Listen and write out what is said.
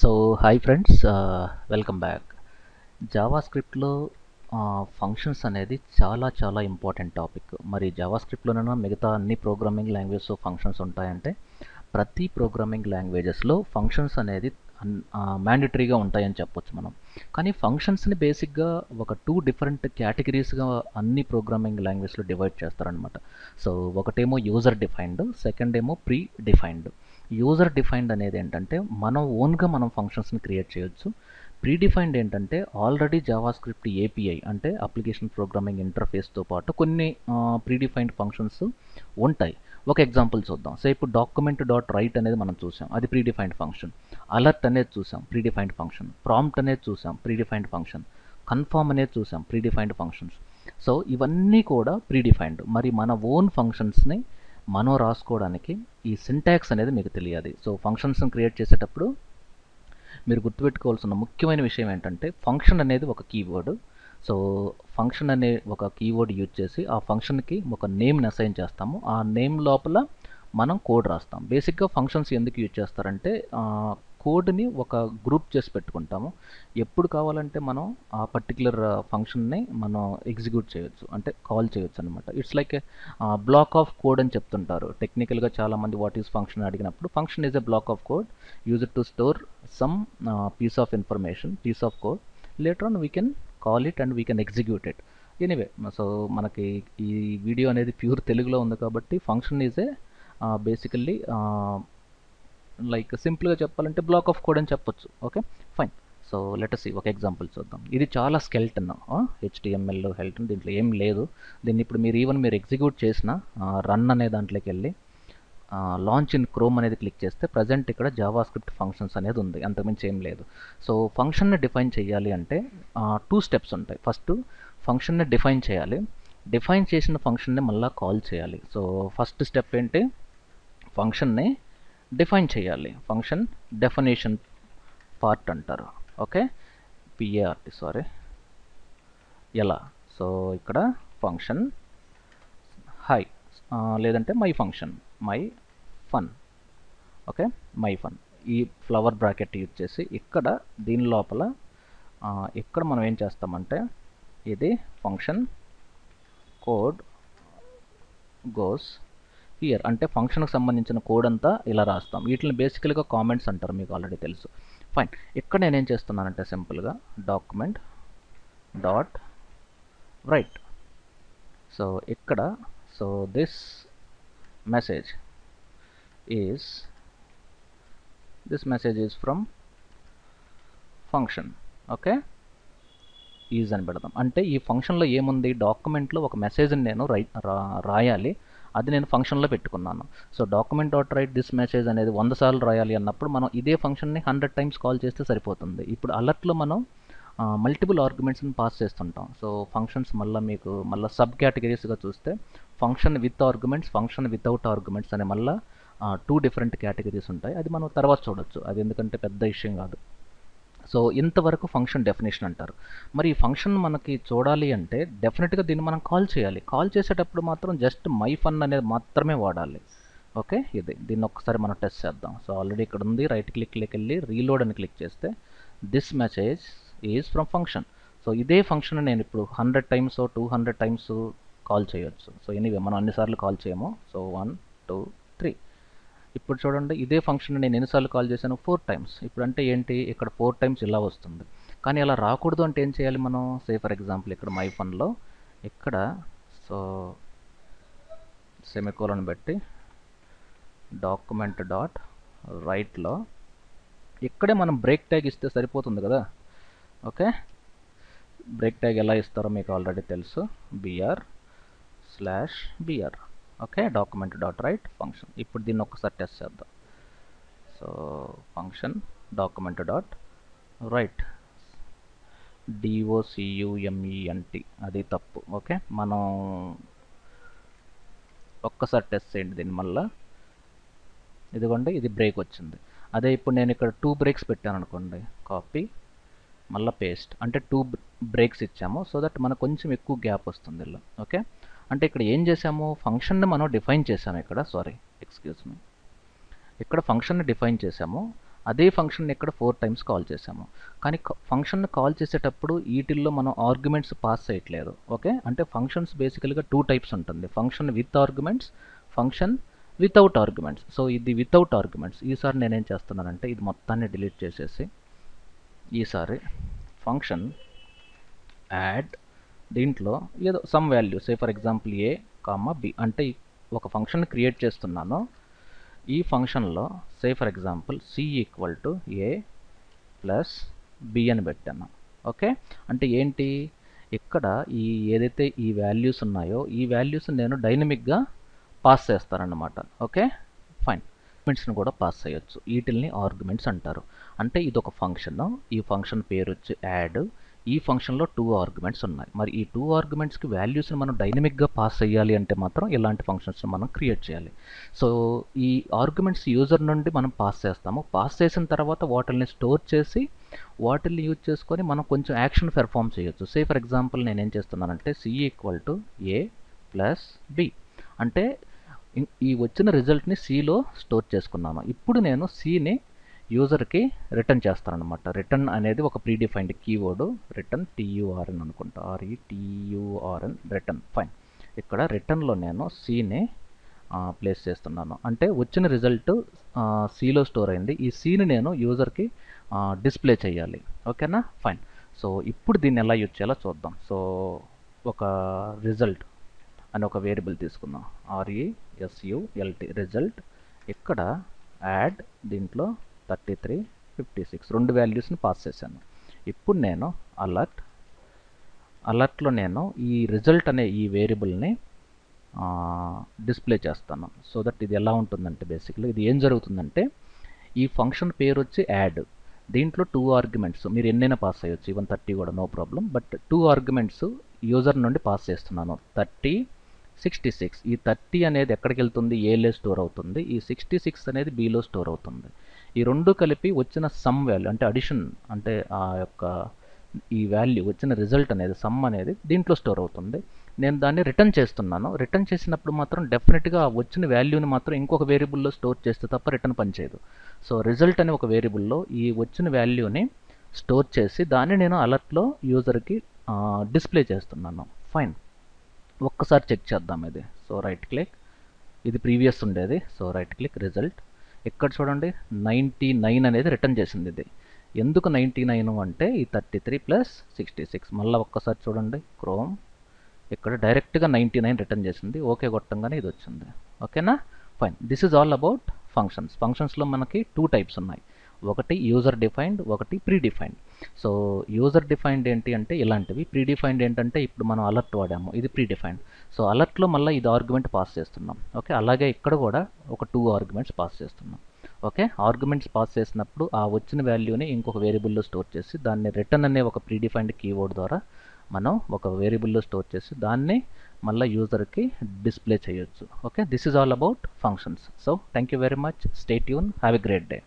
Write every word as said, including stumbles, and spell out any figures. So hi friends, welcome back. జావాస్క్రిప్ట్లో functions అనేది చాలా చాలా ఇంపార్టెంట్ టాపిక్. మరి జావాస్క్రిప్ట్లోనైనా మిగతా అన్ని ప్రోగ్రామింగ్ లాంగ్వేజెస్లో ఫంక్షన్స్ ఉంటాయంటే, ప్రతి ప్రోగ్రామింగ్ లాంగ్వేజెస్లో ఫంక్షన్స్ అనేది మ్యాండేటరీగా ఉంటాయని చెప్పొచ్చు మనం. కానీ ఫంక్షన్స్ని బేసిక్గా ఒక టూ డిఫరెంట్ క్యాటగిరీస్గా అన్ని ప్రోగ్రామింగ్ లాంగ్వేజ్లో డివైడ్ చేస్తారనమాట. సో ఒకటేమో యూజర్ డిఫైన్డ్, సెకండ్ ఏమో ప్రీ డిఫైన్డ్. యూజర్ డిఫైన్డ్ అనేది ఏంటంటే మనం ఓన్గా మనం ఫంక్షన్స్ని క్రియేట్ చేయొచ్చు. ప్రీ డిఫైన్డ్ ఏంటంటే ఆల్రెడీ జావాస్క్రిప్ట్ ఏపీఐ అంటే అప్లికేషన్ ప్రోగ్రామింగ్ ఇంటర్ఫేస్తో పాటు కొన్ని ప్రీ డిఫైన్డ్ ఫంక్షన్స్ ఉంటాయి. ఒక ఎగ్జాంపుల్ చూద్దాం. సో ఇప్పుడు డాక్యుమెంట్ డాట్ రైట్ అనేది మనం చూసాం, అది ప్రీ డిఫైన్డ్ ఫంక్షన్. అలర్ట్ అనేది చూసాం, ప్రీ డిఫైన్డ్ ఫంక్షన్. ప్రాంప్ట్ అనేది చూసాం, ప్రీ డిఫైన్డ్ ఫంక్షన్. కన్ఫర్మ్ అనేది చూసాం, ప్రీ డిఫైన్డ్ ఫంక్షన్స్. సో ఇవన్నీ కూడా ప్రీ డిఫైన్డ్. మరి మన ఓన్ ఫంక్షన్స్ని మనం రాసుకోవడానికి ఈ సింటాక్స్ అనేది మీకు తెలియాలి. సో ఫంక్షన్స్ని క్రియేట్ చేసేటప్పుడు మీరు గుర్తుపెట్టుకోవాల్సిన ముఖ్యమైన విషయం ఏంటంటే, ఫంక్షన్ అనేది ఒక కీవర్డ్. సో ఫంక్షన్ అనే ఒక కీవర్డ్ యూజ్ చేసి ఆ ఫంక్షన్కి ఒక నేమ్ని అసైన్ చేస్తాము. ఆ నేమ్ లోపల మనం కోడ్ రాస్తాం. బేసిక్గా ఫంక్షన్స్ ఎందుకు యూజ్ చేస్తారంటే, కోడ్ని ఒక గ్రూప్ చేసి పెట్టుకుంటాము. ఎప్పుడు కావాలంటే మనం ఆ పర్టికులర్ ఫంక్షన్ని మనం ఎగ్జిక్యూట్ చేయొచ్చు, అంటే కాల్ చేయొచ్చు అనమాట. It's like block of code అని చెప్తుంటారు టెక్నికల్గా చాలామంది. వాట్ ఈస్ ఫంక్షన్ అడిగినప్పుడు, function is a block of code use to store some piece of information, piece of code. Later on we can call it and we can execute it anyway. So మనకి ఈ video అనేది pure తెలుగులో ఉంది కాబట్టి, function is a basically like సింపుల్గా చెప్పాలంటే block of code అని చెప్పొచ్చు. Okay fine. So let us see ఒక ఎగ్జాంపుల్ చూద్దాం. ఇది చాలా స్కెల్టన్ హెచ్టిఎంఎల్ హెల్టన్, దీంట్లో ఏం లేదు. దీన్ని ఇప్పుడు మీరు ఈవెన్ మీరు ఎగ్జిక్యూట్ చేసిన రన్ అనే దాంట్లోకి వెళ్ళి లాంచ్ ఇన్ క్రోమ్ అనేది క్లిక్ చేస్తే ప్రజెంట్ ఇక్కడ జావాస్క్రిప్ట్ ఫంక్షన్స్ అనేది ఉంది, అంతకుమించి ఏం లేదు. సో ఫంక్షన్ని డిఫైన్ చేయాలి అంటే టూ స్టెప్స్ ఉంటాయి. ఫస్ట్ ఫంక్షన్ని డిఫైన్ చేయాలి, డిఫైన్ చేసిన ఫంక్షన్ని మళ్ళీ కాల్ చేయాలి. సో ఫస్ట్ స్టెప్ ఏంటి, ఫంక్షన్ని డిఫైన్ చేయాలి. ఫంక్షన్ డెఫినేషన్ పార్ట్ అంటారు. ఓకే పిఏఆర్టీ సారీ ఎలా. సో ఇక్కడ ఫంక్షన్ హై, లేదంటే my function, my fun. Okay my fun, ఈ ఫ్లవర్ బ్రాకెట్ యూజ్ చేసి ఇక్కడ దీని లోపల ఇక్కడ మనం ఏం చేస్తామంటే, ఇది ఫంక్షన్ కోడ్ గోస్ హియర్ అంటే ఫంక్షన్కి సంబంధించిన కోడ్ అంతా ఇలా రాస్తాం. వీటిని బేసికల్గా కామెంట్స్ అంటారు, మీకు ఆల్రెడీ తెలుసు. ఫైన్. ఇక్కడ నేనేం చేస్తున్నానంటే సింపుల్గా డాక్యుమెంట్ డాట్ రైట్. సో ఇక్కడ so this message is this message is from function. Okay is అని పెడతాం. అంటే ఈ ఫంక్షన్లో ఏముంది, డాక్యుమెంట్లో ఒక మెసేజ్ని నేను రై రాయాలి, అది నేను ఫంక్షన్లో పెట్టుకున్నాను. So document dot write this message అనేది వంద సార్లు రాయాలి అన్నప్పుడు మనం ఇదే ఫంక్షన్ని హండ్రెడ్ టైమ్స్ కాల్ చేస్తే సరిపోతుంది. ఇప్పుడు అలర్ట్లో మనం మల్టిపుల్ ఆర్గ్యుమెంట్స్ని పాస్ చేస్తుంటాం. సో ఫంక్షన్స్ మళ్ళీ మీకు మళ్ళీ సబ్ కేటగిరీస్గా చూస్తే function with arguments, function without arguments అనే మళ్ళీ టూ డిఫరెంట్ కేటగిరీస్ ఉంటాయి. అది మనం తర్వాత చూడొచ్చు, అది ఎందుకంటే పెద్ద విషయం కాదు. సో ఇంతవరకు ఫంక్షన్ డెఫినేషన్ అంటారు. మరి ఈ ఫంక్షన్ మనకి చూడాలి అంటే డెఫినెట్గా దీన్ని మనం కాల్ చేయాలి. కాల్ చేసేటప్పుడు మాత్రం జస్ట్ మై ఫన్ అనేది మాత్రమే వాడాలి. ఓకే ఇది దీన్ని ఒకసారి మనం టెస్ట్ చేద్దాం. సో ఆల్రెడీ ఇక్కడ ఉంది, రైట్ క్లిక్లోకి వెళ్ళి రీలోడ్ అని క్లిక్ చేస్తే this message is from function. So ఇదే ఫంక్షన్ నేను ఇప్పుడు hundred times two hundred times call చేయొచ్చు. సో ఎనీవే మనం అన్నిసార్లు కాల్ చేయము. So one two three. ఇప్పుడు చూడండి ఇదే ఫంక్షన్ నేను ఎన్నిసార్లు కాల్ చేశాను, ఫోర్ టైమ్స్. ఇప్పుడు అంటే ఏంటి, ఇక్కడ ఫోర్ టైమ్స్ ఇలా వస్తుంది. కానీ అలా రాకూడదు అంటే ఏం చేయాలి మనం, సే ఫర్ ఎగ్జాంపుల్ ఇక్కడ మై ఫోన్లో ఇక్కడ సో సెమికోలను బట్టి డాక్యుమెంట్ డాట్ రైట్లో ఇక్కడే మనం బ్రేక్ ట్యాగ్ ఇస్తే సరిపోతుంది కదా. ఓకే బ్రేక్ ట్యాగ్ ఎలా ఇస్తారో మీకు ఆల్రెడీ తెలుసు, BR slash BR. Okay document dot write function. ఇప్పుడు దీన్ని ఒక్కసారి టెస్ట్ చేద్దాం. So function document dot right డిఓసియుఎంఈఎన్టీ, అది తప్పు. ఓకే మనం ఒక్కసారి టెస్ట్ చేయండి దీని మళ్ళీ. ఇదిగోండి ఇది బ్రేక్ వచ్చింది. అదే ఇప్పుడు నేను ఇక్కడ టూ బ్రేక్స్ పెట్టాను అనుకోండి, కాపీ మళ్ళీ పేస్ట్, అంటే టూ బ్రేక్స్ ఇచ్చాము. సో దట్ మనకు కొంచెం ఎక్కువ గ్యాప్ వస్తుంది ఇలా. ఓకే అంటే ఇక్కడ ఏం చేసాము, ఫంక్షన్ని మనం డిఫైన్ చేసాము. ఇక్కడ సారీ ఎక్స్క్యూజ్ మీ ఇక్కడ ఫంక్షన్ని డిఫైన్ చేసాము. అదే ఫంక్షన్ ఇక్కడ ఫోర్ టైమ్స్ కాల్ చేసాము. కానీ ఫంక్షన్ కాల్ చేసేటప్పుడు వీటిల్లో మనం ఆర్గ్యుమెంట్స్ పాస్ చేయట్లేదు. ఓకే, అంటే ఫంక్షన్స్ బేసికల్గా టూ టైప్స్ ఉంటుంది, function with arguments, function without arguments. So ఇది వితౌట్ ఆర్గ్యుమెంట్స్. ఈసారి నేనేం చేస్తున్నానంటే ఇది మొత్తాన్ని డిలీట్ చేసేసి ఈసారి ఫంక్షన్ యాడ్ దీంట్లో ఏదో some value, say for example A comma B అంటే ఒక ఫంక్షన్ క్రియేట్ చేస్తున్నాను. ఈ ఫంక్షన్లో say for example C equal to A plus B అని పెట్టాను. ఓకే, అంటే ఏంటి ఇక్కడ ఈ ఏదైతే ఈ వాల్యూస్ ఉన్నాయో ఈ వాల్యూస్ నేను డైనమిక్గా పాస్ చేస్తారన్నమాట. ఓకే ఫైన్, ఆర్గ్యుమెంట్స్ని కూడా పాస్ చేయొచ్చు, వీటిల్ని ఆర్గ్యుమెంట్స్ అంటారు. అంటే ఇది ఒక ఫంక్షన్, ఈ ఫంక్షన్ పేరు వచ్చి యాడ్, ఈ ఫంక్షన్లో టూ ఆర్గ్యుమెంట్స్ ఉన్నాయి. మరి ఈ టూ ఆర్గ్యుమెంట్స్కి వాల్యూస్ని మనం డైనమిక్గా పాస్ చేయాలి అంటే మాత్రం ఇలాంటి ఫంక్షన్స్ని మనం క్రియేట్ చేయాలి. సో ఈ ఆర్గ్యుమెంట్స్ యూజర్ నుండి మనం పాస్ చేస్తాము, పాస్ చేసిన తర్వాత వాటిల్ని స్టోర్ చేసి వాటిల్ని యూజ్ చేసుకొని మనం కొంచెం యాక్షన్ పెర్ఫామ్ చేయొచ్చు. సే ఫర్ ఎగ్జాంపుల్ నేనేం చేస్తున్నానంటే C equal to A plus B అంటే ఈ వచ్చిన రిజల్ట్ని సిలో స్టోర్ చేసుకున్నాను. ఇప్పుడు నేను సిని యూజర్కి రిటర్న్ చేస్తానన్నమాట. రిటర్న్ అనేది ఒక ప్రీడిఫైన్డ్ కీవర్డు, రిటర్న్ టీయూఆర్ఎన్ అనుకుంటా, ఆర్ఈ టీయూఆర్ఎన్ రిటర్న్. ఫైన్, ఇక్కడ రిటర్న్లో నేను సిని ప్లేస్ చేస్తున్నాను. అంటే వచ్చిన రిజల్ట్ సిలో స్టోర్ అయింది, ఈ సిని నేను యూజర్కి డిస్ప్లే చేయాలి. ఓకేనా ఫైన్. సో ఇప్పుడు దీన్ని ఎలా యూజ్ చేయాలో చూద్దాం. సో ఒక రిజల్ట్ అని ఒక వేరియబుల్ తీసుకుందాం, ఆర్ఈఎస్యూఎల్టీ రిజల్ట్. ఇక్కడ యాడ్ దీంట్లో థర్టీ త్రీ ఫిఫ్టీ సిక్స్ రెండు వాల్యూస్ని పాస్ చేశాను. ఇప్పుడు నేను అలర్ట్ అలర్ట్లో నేను ఈ రిజల్ట్ అనే ఈ వేరియబుల్ని డిస్ప్లే చేస్తాను. సో దట్ ఇది ఎలా ఉంటుందంటే బేసిక్లీ ఇది ఏం జరుగుతుందంటే ఈ ఫంక్షన్ పేరు వచ్చి యాడ్, దీంట్లో టూ ఆర్గ్యుమెంట్స్ మీరు ఎన్నైనా పాస్ చేయొచ్చు, ఈవెన్ థర్టీ కూడా no problem. But two arguments user నుండి పాస్ చేస్తున్నాను, థర్టీ సిక్స్టీ సిక్స్. ఈ థర్టీ అనేది ఎక్కడికి వెళ్తుంది, ఏలో స్టోర్ అవుతుంది, ఈ సిక్స్టీ సిక్స్ అనేది బీలో స్టోర్ అవుతుంది. ఈ రెండు కలిపి వచ్చిన సమ్ వాల్యూ అంటే అడిషన్ అంటే ఆ యొక్క ఈ వాల్యూ వచ్చిన రిజల్ట్ అనేది సమ్ అనేది దీంట్లో స్టోర్ అవుతుంది. నేను దాన్ని రిటర్న్ చేస్తున్నాను. రిటర్న్ చేసినప్పుడు మాత్రం డెఫినెట్గా వచ్చిన వాల్యూని మాత్రం ఇంకొక వేరియబుల్లో స్టోర్ చేస్తే తప్ప రిటర్న్ పనిచేయదు. సో రిజల్ట్ అనే ఒక వేరియబుల్లో ఈ వచ్చిన వాల్యూని స్టోర్ చేసి దాన్ని నేను అలర్ట్లో యూజర్కి డిస్ప్లే చేస్తున్నాను. ఫైన్, ఒక్కసారి చెక్ చేద్దాం ఇది. సో రైట్ క్లిక్, ఇది ప్రీవియస్ ఉండేది. సో రైట్ క్లిక్ రిజల్ట్, ఇక్కడ చూడండి నైంటీ నైన్ అనేది రిటర్న్ చేసింది. ఇది ఎందుకు నైంటీ నైన్ అంటే ఈ thirty three plus sixty six. మళ్ళీ ఒక్కసారి చూడండి క్రోమ్, ఇక్కడ డైరెక్ట్గా నైంటీ నైన్ రిటర్న్ చేసింది. ఓకే కొట్టంగానే ఇది వచ్చింది. ఓకేనా fine. This is all about functions. ఫంక్షన్స్లో మనకి టూ టైప్స్ ఉన్నాయి, ఒకటి యూజర్ డిఫైన్డ్, ఒకటి predefined. So user defined ఏంటి అంటే ఇలాంటివి, ప్రీ డిఫైన్డ్ ఏంటంటే ఇప్పుడు మనం అలర్ట్ వాడాము, ఇది ప్రీ డిఫైన్డ్. సో అలర్ట్లో మళ్ళీ ఇది ఆర్గ్యుమెంట్ పాస్ చేస్తున్నాం. ఓకే, అలాగే ఇక్కడ కూడా ఒక టూ ఆర్గ్యుమెంట్స్ పాస్ చేస్తున్నాం. ఓకే, ఆర్గ్యుమెంట్స్ పాస్ చేసినప్పుడు ఆ వచ్చిన వాల్యూని ఇంకొక వేరియబుల్లో స్టోర్ చేసి దాన్ని రిటర్న్ అనే ఒక ప్రీ డిఫైన్డ్ కీవర్డ్ ద్వారా మనం ఒక వేరియబుల్లో స్టోర్ చేసి దాన్ని మళ్ళీ యూజర్కి డిస్ప్లే చేయొచ్చు. Okay, this is all about functions. So thank you very much, stay tune, have a great day.